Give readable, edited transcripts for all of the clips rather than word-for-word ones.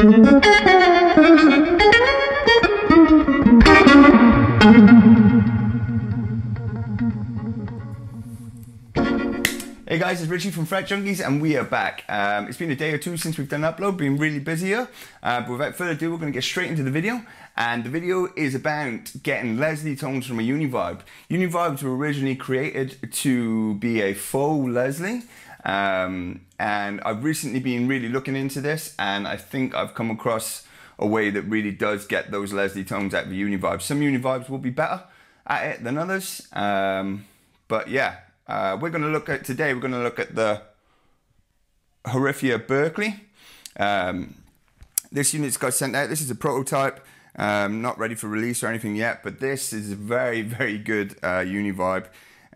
Hey guys, it's Richie from Fret Junkies and we are back. It's been a day or two since we've done an upload, been really busy here. But without further ado, we're going to get straight into the video. And the video is about getting Leslie tones from a Univibe. Univibes were originally created to be a faux Leslie. And I've recently been really looking into this, and I think I've come across a way that really does get those Leslie tones out of the Univibe. Some Univibes will be better at it than others, but yeah, today we're going to look at the Horothia Berkeley. This unit's got sent out. This is a prototype, not ready for release or anything yet, but this is a very, very good Univibe.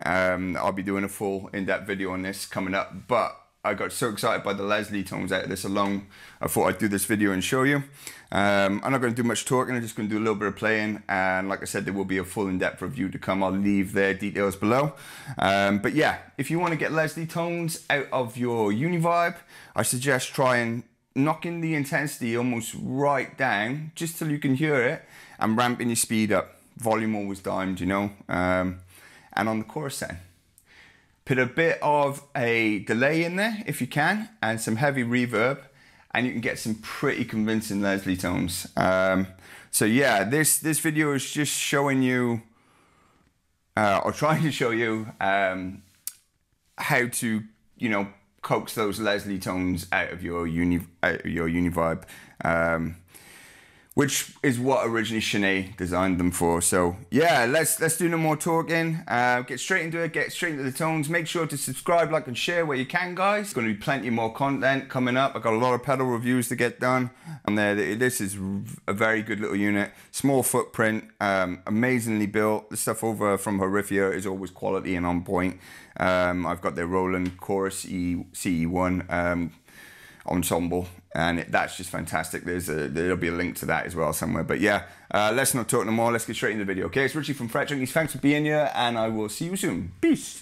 I'll be doing a full in-depth video on this coming up, but I got so excited by the Leslie tones out of this alone, I thought I'd do this video and show you. I'm not going to do much talking, I'm just going to do a little bit of playing, and like I said, there will be a full in-depth review to come. I'll leave their details below. But yeah, if you want to get Leslie tones out of your Univibe, I suggest trying knocking the intensity almost right down, just till you can hear it, and ramping your speed up. Volume always dimed, you know. And on the chorus end, put a bit of a delay in there if you can, and some heavy reverb, and you can get some pretty convincing Leslie tones. So yeah, this video is just showing you, or trying to show you, how to, you know, coax those Leslie tones out of your Univibe. Which is what originally Shanae designed them for. So yeah, let's do no more talking. Get straight into it, get straight into the tones. Make sure to subscribe, like, and share where you can, guys. There's gonna be plenty more content coming up. I've got a lot of pedal reviews to get done. And this is a very good little unit. Small footprint, amazingly built. The stuff over from Horothia is always quality and on point. I've got their Roland Chorus CE1 ensemble, and that's just fantastic. There'll be a link to that as well somewhere, but yeah, let's not talk no more, let's get straight into the video. Okay, it's Richie from Fret Junkies, thanks for being here, and I will see you soon. Peace.